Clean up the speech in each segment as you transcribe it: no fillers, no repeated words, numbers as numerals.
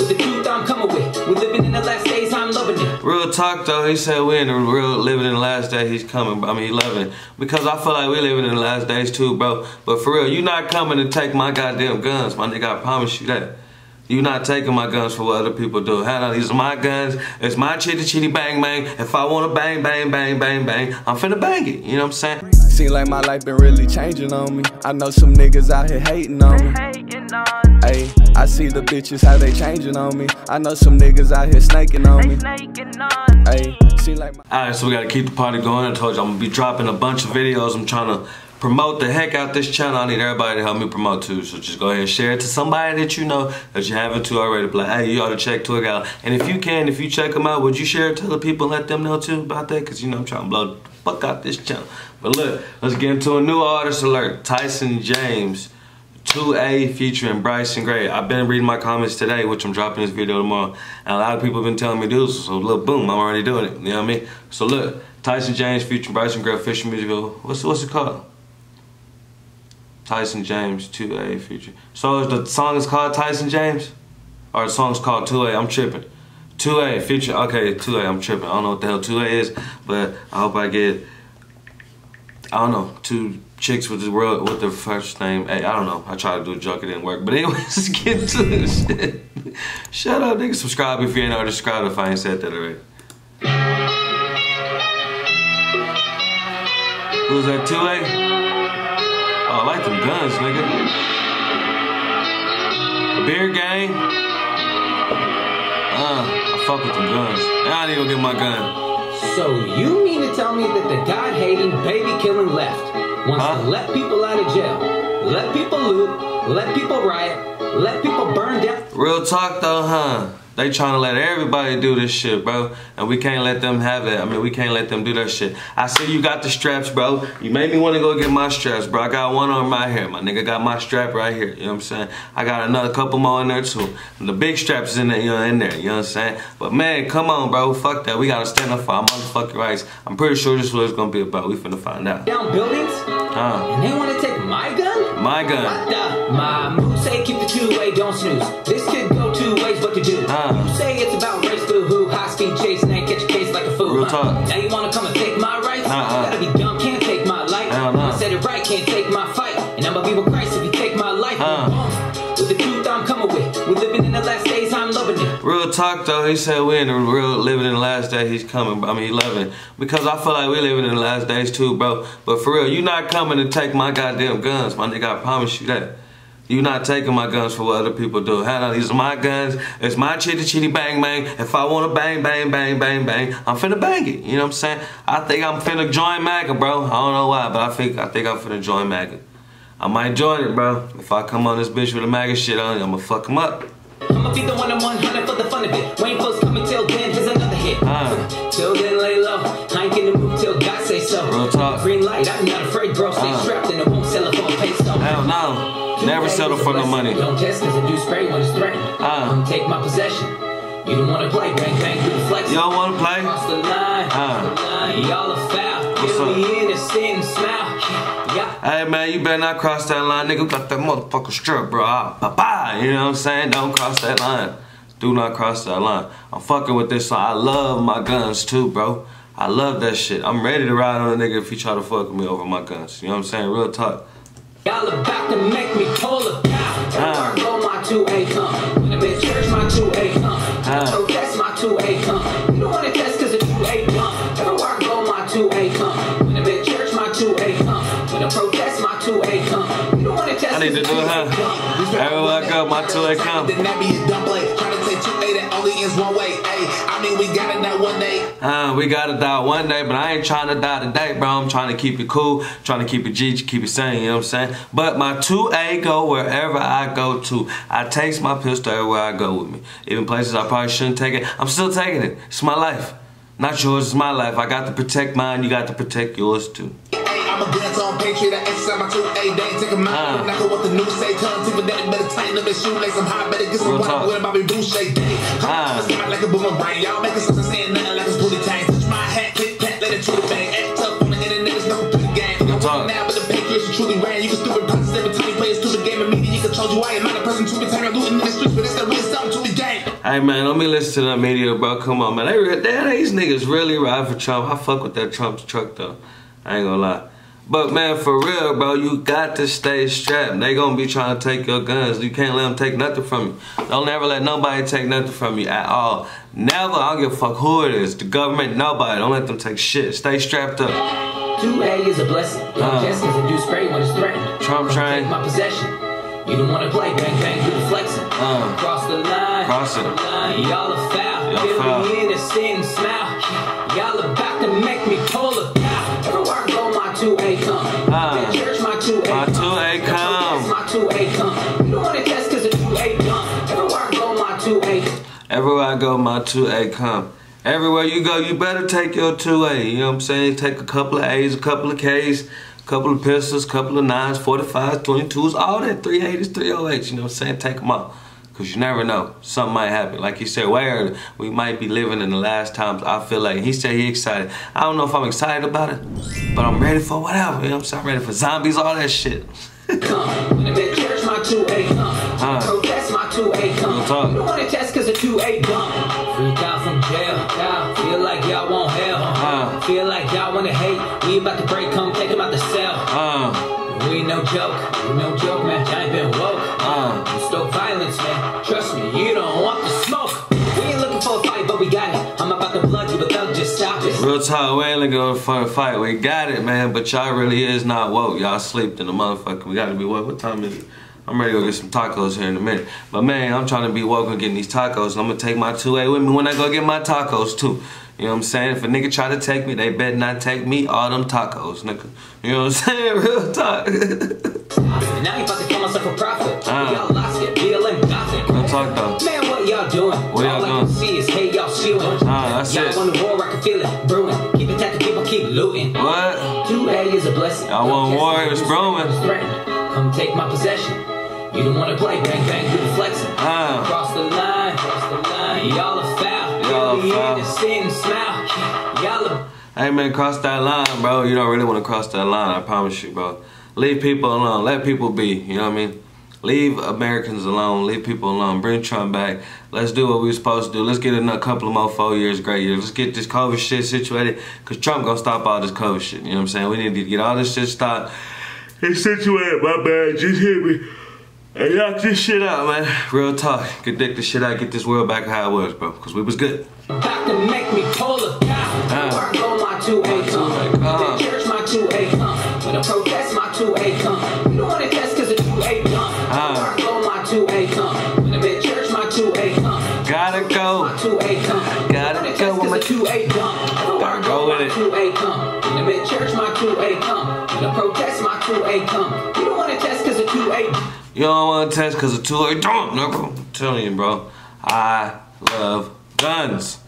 with the truth I'm coming with. We're living in the last days, I'm loving it. Real talk though, he said we in the real living in the last days, he's coming, I mean he loving it. Because I feel like we living in the last days too, bro. But for real, you not coming to take my goddamn guns, my nigga, I promise you that. You not taking my guns for what other people do. Hell no, these are my guns. It's my chitty chitty bang bang. If I wanna bang bang bang bang bang, I'm finna bang it. You know what I'm saying? Seems like my life been really changing on me. I know some niggas out here hating on me. Hey, I see the bitches how they changing on me. I know some niggas out here snaking on me. Hey, see like my. Alright, so we gotta keep the party going. I told you I'm gonna be dropping a bunch of videos. I'm trying to promote the heck out this channel. I need everybody to help me promote too. So just go ahead and share it to somebody that you know that you haven't to already. Be like, hey, you ought to check Twigga out. And if you can, if you check them out, would you share it to other people and let them know too about that? Because, you know, I'm trying to blow the fuck out this channel. But look, let's get into a new artist alert. Tyson James, 2A featuring Bryson Gray. I've been reading my comments today, which I'm dropping this video tomorrow. And a lot of people have been telling me to do this. So look, boom, I'm already doing it. You know what I mean? So look, Tyson James featuring Bryson Gray official music video. What's it called? Tyson James 2A feature. So the song is called Tyson James? Or the song's called 2A, I'm tripping. 2A feature, okay, 2A, I'm tripping. I don't know what the hell 2A is, but I hope I get, I don't know, two chicks with the world, with the first name, hey, I don't know. I tried to do a joke, it didn't work. But anyways, let's get to this shit. Shut up, nigga, subscribe if you ain't already subscribed if I ain't said that already. Who's that, 2A? Oh, I like them guns, nigga. Beer gang. I fuck with them guns. I didn't even get my gun. So you mean to tell me that the God-hating, baby-killing left wants to let people out of jail, let people loot, let people riot, let people burn down? Real talk though, huh? They trying to let everybody do this shit, bro. And we can't let them have it. I mean, we can't let them do that shit. I see you got the straps, bro. You made me want to go get my straps, bro. I got one on right here. My nigga got my strap right here. You know what I'm saying? I got another couple more in there, too. And the big straps in there, you know, You know what I'm saying? But, man, come on, bro. Fuck that. We got to stand up for our motherfucking rights. I'm pretty sure this is what it's going to be about. We finna find out. Down buildings? And they want to take my gun? My gun. What the? My moves say keep the 2A, don't snooze. This kid go 2 ways, what to do? You say it's about race, boo-hoo, high-speed chase, and I catch your case like a fool. Real talk. Now you wanna come and take my rights? You gotta be dumb, can't take my life. I said it right, can't take my fight. And I'm gonna be with Christ if you take my life. With the truth I'm coming with. We're living in the last days, I'm loving it. Real talk though, he said we in the real living in the last days, he's coming, I mean he loving it. Because I feel like we living in the last days too, bro. But for real, you not coming to take my goddamn guns, my nigga, I promise you that. You not taking my guns for what other people do. Hell no, these are my guns. It's my chitty chitty bang bang. If I wanna bang bang bang bang bang, I'm finna bang it. You know what I'm saying? I think I'm finna join MAGA, bro. I don't know why, but I think I'm finna join MAGA. I might join it, bro. If I come on this bitch with a MAGA shit on, I'ma fuck him up. I'ma be the one on 100 for the fun of it. Wayne folks coming till then, here's another hit. Till then lay low. I ain't getting moved till God say so. Real talk. Green light, I'm not afraid, bro. Stay strapped and it won't sell it for a peso. Hell no. Never settle for no money. Don't test cause I do spray when it's threatened. Take my possession. You don't wanna play, bang bang through the flex. Y'all wanna play? Cross the line, y'all are foul. Give me innocent smile. Yeah. Hey man, you better not cross that line, nigga. Got that motherfucker strip, bro. Bye-bye. You know what I'm saying? Don't cross that line. Do not cross that line. I'm fucking with this song. I love my guns too, bro. I love that shit. I'm ready to ride on a nigga if he try to fuck me over my guns. You know what I'm saying? Real talk. Y'all about to make me pull a pound. I roll my 2A come. When a bitch church my 2A come. So that's my 2A come. You don't wanna test cause a 2A come. Everywhere I roll my 2A come. When a bitch church my 2A come. When I protest my 2A come. You don't wanna test. I need to do it, huh? Everywhere I go, my 2A come. Then that be a dumb play. Try to take 2A that only is one way. I mean, we gotta die one day. We gotta die one day, but I ain't trying to die today, bro. I'm trying to keep it cool, trying to keep it G, keep it sane, you know what I'm saying? But my 2A go wherever I go to. I take my pistol everywhere I go with me. Even places I probably shouldn't take it, I'm still taking it. It's my life. Not yours, it's my life. I got to protect mine, you got to protect yours too. I'm a guns on Patriot, I exercise my 2A day, take a mile, knock up what the news say, tell them that it better tighten up his shoelace, I'm hot, better get some water, with Bobby Boucher day. I'm smart like a boomer brain, y'all make a sense of saying nothing like it's booty tank. Touch my hat, click, pat, let it truly bang, act tough on the internet, it's no through the game. I'm talking now, but the Patriots are truly ran, you can stupid process every time you play, it's through the game, and media, you can told you I am not a person to pretend I'm looting in the streets, but it's the real something to the game. Hey man, don't be listening to that media, bro. Come on, man. These niggas really ride for Trump. I fuck with that Trump's truck though. I ain't gonna lie. But man, for real, bro, you got to stay strapped. They gonna be trying to take your guns. You can't let them take nothing from you. Don't ever let nobody take nothing from you at all. Never. I don't give a fuck who it is. The government, nobody. Don't let them take shit. Stay strapped up. 2A is a blessing. Injustice induced spray when it's threatened. Trump train. Take my possession. You don't wanna play. Bang bang, do the flexing. Cross the line. Cross it. Y'all are foul. Y'all foul. Innocent smile. Y'all about to make me pull a power. Everywhere I go, my 2A come. Church, my 2A. My 2A come. My 2A come. You don't wanna guess cause the 2A come. Everywhere I go, my 2A. Everywhere I go, my 2A come. Everywhere you go, you better take your 2A, you know what I'm saying? Take a couple of A's, a couple of K's, a couple of pistols, a couple of 9s, 45s, 22s, all that 380s, 308s, you know what I'm saying? Take them all, because you never know. Something might happen. Like he said, way earlier, we might be living in the last times, I feel like. He said he excited. I don't know if I'm excited about it, but I'm ready for whatever, you know what I'm saying? I'm ready for zombies, all that shit. Talk. You want to test cause a 2A dumb. Freak out from jail. Feel like y'all want hell. Feel like y'all wanna hate. We about to break, come take him out the cell. We no joke. We no joke, man. I ain't been woke. You stoke violence, man. Trust me, you don't want the smoke. We ain't looking for a fight, but we got it. I'm about to blood you, but they'll just stop it. Real talk, we ain't looking for a fight. We got it, man. But y'all really is not woke. Y'all sleeped in the motherfucker. We gotta be woke. What time is it? I'm ready to go get some tacos here in a minute. But man, I'm trying to be woke and getting these tacos. And I'm going to take my 2A with me when I go get my tacos too. You know what I'm saying? If a nigga try to take me, they better not take me all them tacos, nigga. You know what I'm saying? Real talk. Now you about to call myself a prophet. Y'all lost it. Real talk though. Man, what y'all doing? What y'all doing? All I can see is, hey, y'all shielding. That's it. Y'all want the war, I can feel it brewing. Keep it tactic, people keep looting. What? 2A is a blessing. Y'all want war, it's brewing. Come take my possession. You don't wanna play, bang bang, do the flexing. Cross the line, y'all are foul. Y'all are foul. Y'all are. Hey man, cross that line, bro. You don't really wanna cross that line, I promise you, bro. Leave people alone, let people be, you know what I mean? Leave Americans alone, leave people alone. Bring Trump back. Let's do what we were supposed to do. Let's get another couple of more 4 years, great years. Let's get this COVID shit situated, cause Trump gonna stop all this COVID shit, you know what I'm saying? We need to get all this shit stopped. It's situated, my bad, just hit me. Hey, knock this shit out, man. Real talk. Get dick this shit out. Get this world back how it was, bro. Because we was good. About to make me pull a cow. Where I go, my 2A come. They cherish my 2A come. When I protest, my 2A come. You don't want to test because a 2A come. Where I go, my 2A come. When they cherish my 2A come. Gotta go. My 2A come. Gotta go with my 2A come. Gotta go with it. 2A come. When they cherish my 2A come. When I protest, my 2A come. You don't want to test because a 2A come. You don't want to test because of 2A dumb, nigga. I'm telling you, bro. I love guns.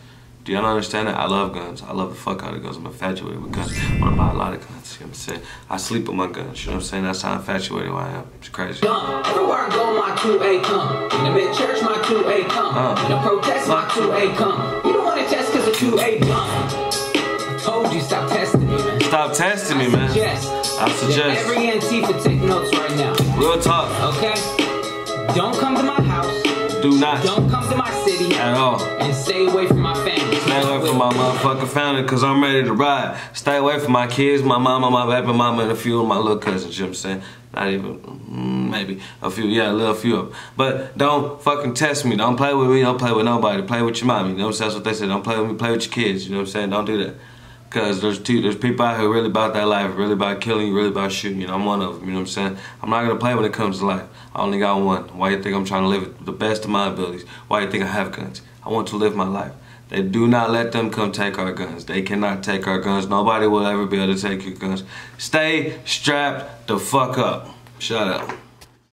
Do y'all understand that? I love guns. I love the fuck out of guns. I'm infatuated with guns. I want to buy a lot of guns. You know what I'm saying? I sleep with my guns. You know what I'm saying? That's how infatuated I am. It's crazy. Everywhere I go, my 2A come. In the mid-church, my 2A come. In the protest, my 2A come. You don't want to test because of 2A dumb. Told you, stop testing me, man. Stop testing me, man. I suggest every NT for take notes right now. Real talk. Okay? Don't come to my house. Do not. Don't come to my city. At all. And stay away from my family. Stay away from my motherfucking family, because I'm ready to ride. Stay away from my kids, my mama, my baby mama, and a few of my little cousins, you know what I'm saying? Not even, maybe a few, yeah, a little few of them. But don't fucking test me. Don't play with me. Don't play with nobody. Play with your mommy. You know what I'm saying? That's what they said. Don't play with me. Play with your kids. You know what I'm saying? Don't do that. Because there's people out here really about that life, really about killing, really about shooting. You know, I'm one of them, you know what I'm saying? I'm not going to play when it comes to life. I only got one. Why you think I'm trying to live it the best of my abilities? Why you think I have guns? I want to live my life. They do not let them come take our guns. They cannot take our guns. Nobody will ever be able to take your guns. Stay strapped the fuck up. Shut up.